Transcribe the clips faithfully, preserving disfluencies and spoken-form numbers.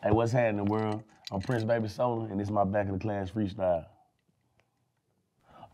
Hey, what's happening, world? I'm Prince Baby Sola, and this is my Back of the Class freestyle.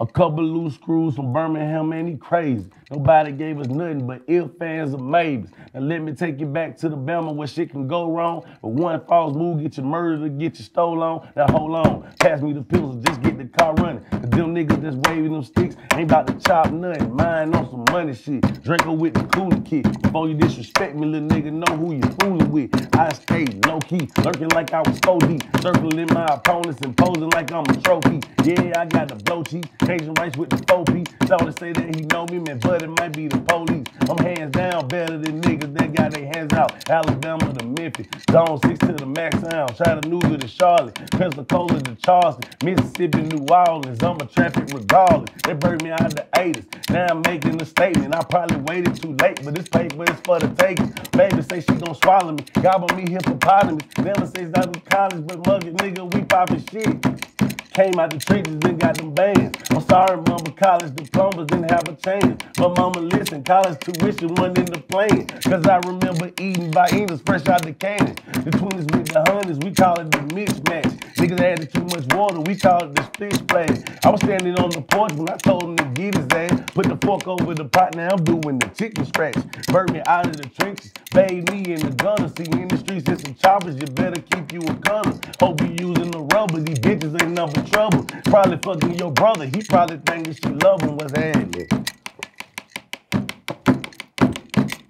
A couple loose screws from Birmingham, man, he crazy. Nobody gave us nothing but ill fans and maybes. Now let me take you back to the Bama where shit can go wrong. But one false move, get you murdered, get you stolen. Now hold on, pass me the pills, just get the car running. Cause them niggas that's waving them sticks ain't about to chop nothing. Mine on some money shit. Draco with the cooler kid. Before you disrespect me, little nigga, know who you fooling with. I stayed low key, lurking like I was four D. Circling my opponents and posing like I'm a trophy. Yeah, I got the blow cheek. Cajun rice with the four P. Thought to say that he know me, man, but it might be the police. I'm hands down better than niggas that got their hands out. Alabama to Memphis, Zone six to the Mac Sound, Chattanooga to Charlotte, Pensacola to Charleston, Mississippi, New Orleans. I'm a traffic regardless. They burned me out of the eighties. Now I'm making a statement. I probably waited too late, but this paper is for the taking. Baby say she gon' swallow me, gobble me hippopotamus. Never says I was college, but muggy nigga, we poppin' shit. Came out the trenches and got them bands. I'm sorry, mama, college diplomas didn't have a chance. But mama, listen, college tuition wasn't in the plan. Cause I remember eating viennas fresh out the cannon. The twenties with the hundreds, we call it the mismatch. Niggas added too much water, we call it the fish splash. I was standing on the porch when I told him to get his ass. Put the fork over the pot, now I'm doing the chicken scratch. Burnt me out of the trenches, bathed me in the gutter. See, in the streets, there's some choppers, you better keep you a gunner. Hope you using the rubber, these bitches ain't nothing. Trouble, probably fucking your brother. He probably think that she love him. What's happening?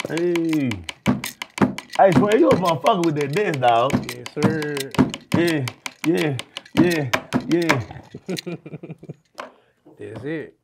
Hey, I swear you a motherfucker with that dance, dog. Yes, sir. Yeah, yeah, yeah, yeah. That's it.